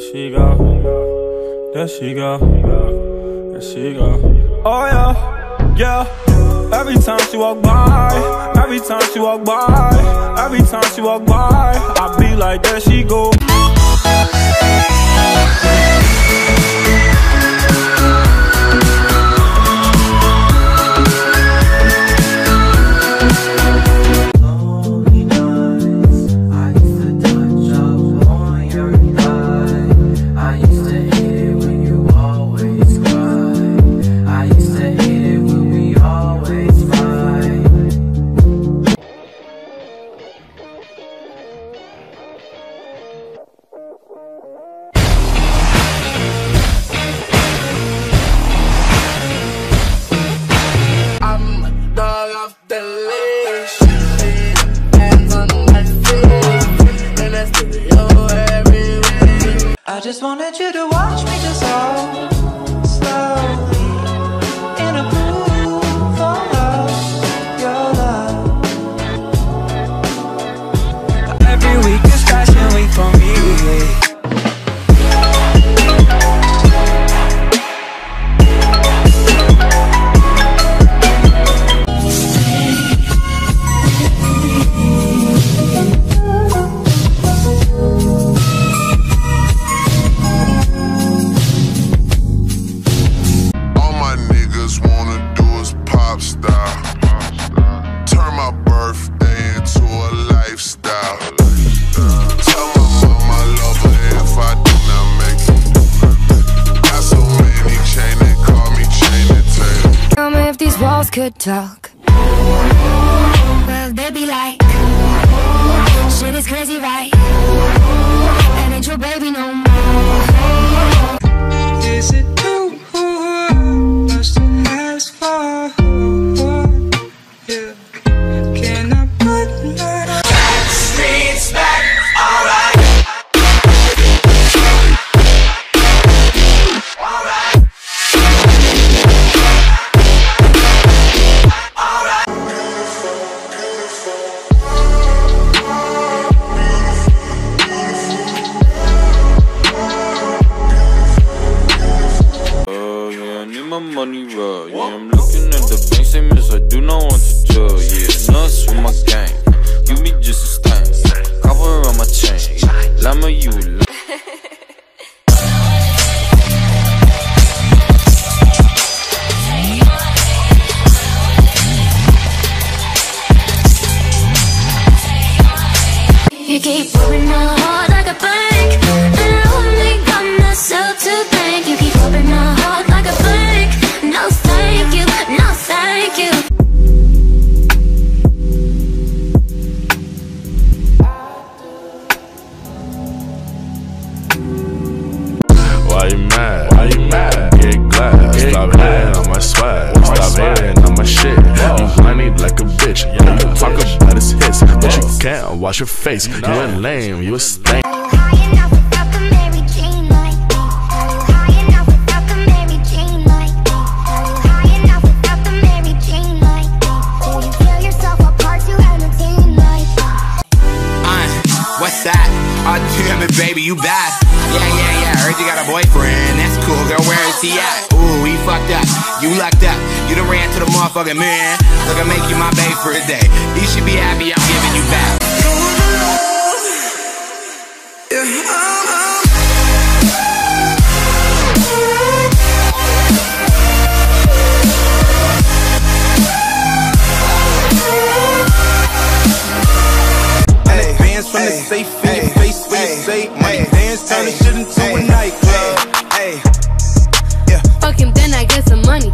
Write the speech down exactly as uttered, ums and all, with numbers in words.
she go, there she go, there she go. Oh yeah, yeah. Every time she walk by, every time she walk by, every time she walk by, I be like, there she go. I just wanted you to watch me dissolve slowly in a pool full of your love. Every week is fashion week for me. Could talk. Well, they be like, shit is crazy, right? And ain't your baby no more. Is it too much to ask for? Yeah. Can I put my back streets back? Alright. Money roll, yeah. I'm looking at the bank, same as I do not want to draw. Yeah, nuts with my gang, give me just a stain. Cover on my chain, Lama, you will. You keep rubbing my heart like a bank, and I only got myself to thank. You keep rubbing my heart like a bank. No thank you, no thank you. Why you mad? Why you mad? Get glad. Get Stop hating on my swag. Stop hating on my shit. You whiny like a bitch. You can talk about his hits, but you can't wash your face. You ain't lame, you a stank. Baby, you bad. Yeah, yeah, yeah. Heard you got a boyfriend. That's cool, girl. Where is he at? Ooh, he fucked up. You lucked up. You done ran to the motherfucking man. Look, I make you my babe for a day. You should be happy I'm giving you back. Hey, fans from the safe. Hey, my dance turn this shit into a nightclub. Hey, yeah. Fuck him, then I get some money.